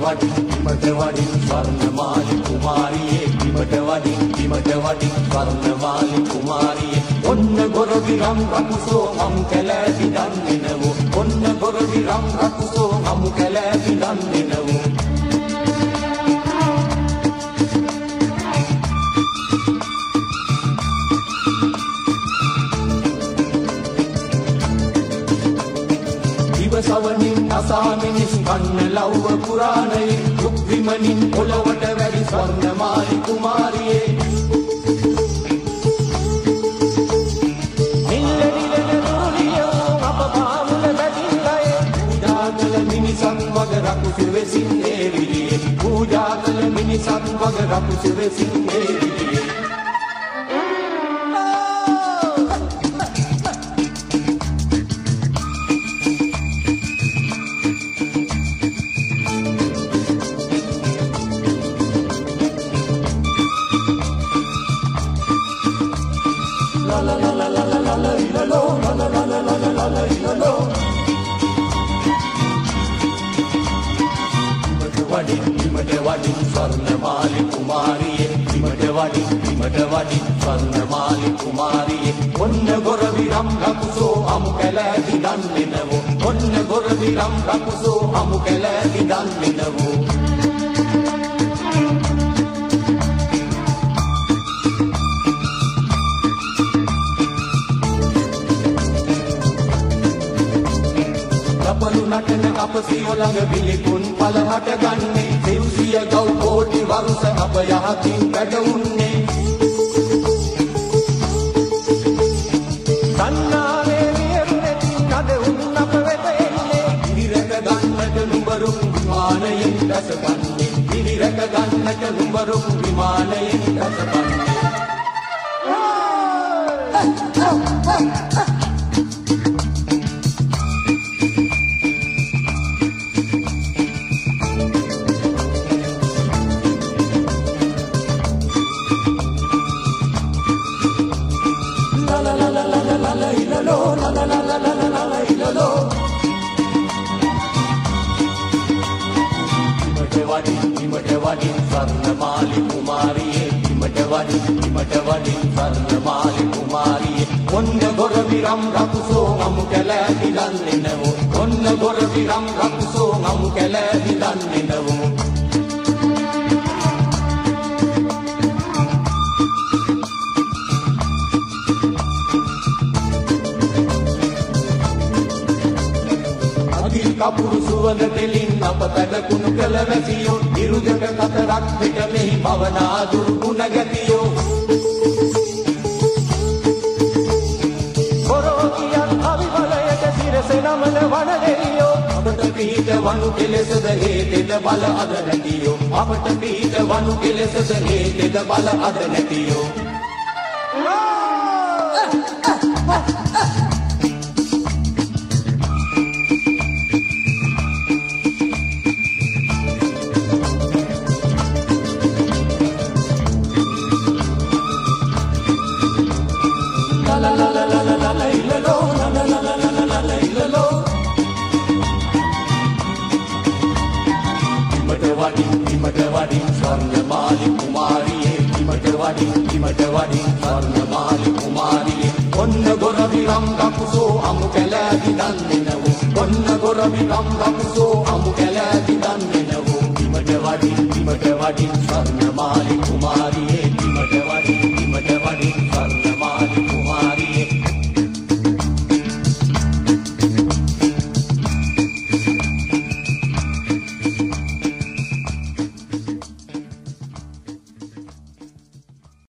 Wadin, Bimata Wadin, Varnamali Kumariye, Bimata Wadin, Bimata Wadin, Varnamali Kumariye. Onna gorodi ram rakuso ham kalavi dannenavu. Onna gorodi ram rakuso ham kalavi dannenavu. Savanin asaminis kanna lauva puranai rukvimanin olavata vadi swarnamali kumariye nilladilana mooliyo apamamula vadingaye poojagala minisan waga rakusivesin nevidiye poojagala minisan waga rakusivesin nevidiye Bimata Wadin, Varnamali Kumariye, Varnamali Kumariye. Onne goravi ram rakuso amukalavi dannenavu. Onne goravi ram rakuso amukalavi dannenavu. Kapalu natana apasiyo langa vilikun palahata ganne. Sevsiya gav koti varusa apayahatin kadavunne. Bimata Wadin, Varnamali Kumariye. Onna goraviram rakuso amukalavi dannenavu. Onna goraviram rakuso amukalavi dannenavu. Kapuru suvana telin apatada kunukala vasiyo irudaka katarak pita mehi bavana durguna gatiyo korogiyan avivalayata sirase namana vanadeliyo apata pita vanu kelesada heteda bala adanatiyo apata pita vanu kelesada heteda bala adanatiyo Bimata Wadin, Varnamali Kumariye. Onna goravi ram rakuso amukalavi dannenavu. Onna goravi ram rakuso amukalavi dannenavu. Bimata Wadin, Varnamali Kumariye.